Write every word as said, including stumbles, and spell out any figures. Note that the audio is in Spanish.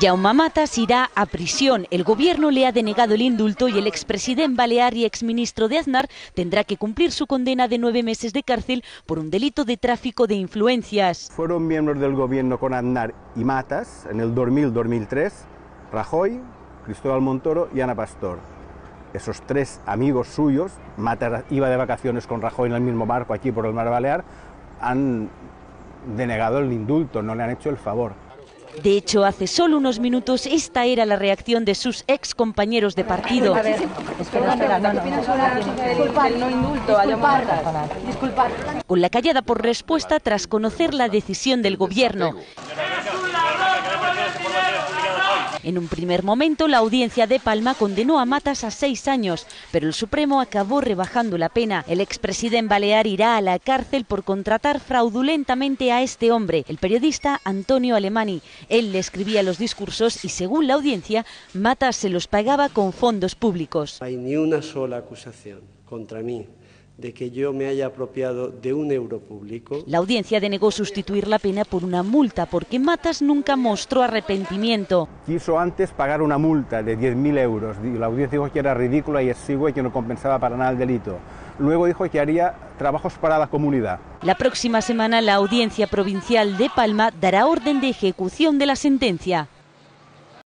Jaume Matas irá a prisión. El gobierno le ha denegado el indulto y el expresidente balear y exministro de Aznar tendrá que cumplir su condena de nueve meses de cárcel por un delito de tráfico de influencias. Fueron miembros del gobierno con Aznar y Matas en el dos mil a dos mil tres, Rajoy, Cristóbal Montoro y Ana Pastor. Esos tres amigos suyos, Matas iba de vacaciones con Rajoy en el mismo barco aquí por el mar Balear, han denegado el indulto, no le han hecho el favor. De hecho, hace solo unos minutos esta era la reacción de sus ex compañeros de partido. A ver, espera, espera, no, no, no. Con la callada por respuesta tras conocer la decisión del gobierno. En un primer momento, la Audiencia de Palma condenó a Matas a seis años, pero el Supremo acabó rebajando la pena. El expresidente balear irá a la cárcel por contratar fraudulentamente a este hombre, el periodista Antonio Alemany. Él le escribía los discursos y, según la Audiencia, Matas se los pagaba con fondos públicos. No hay ni una sola acusación contra mí de que yo me haya apropiado de un euro público. La Audiencia denegó sustituir la pena por una multa porque Matas nunca mostró arrepentimiento. Quiso antes pagar una multa de diez mil euros. La Audiencia dijo que era ridícula y exigua y que no compensaba para nada el delito. Luego dijo que haría trabajos para la comunidad. La próxima semana la Audiencia Provincial de Palma dará orden de ejecución de la sentencia.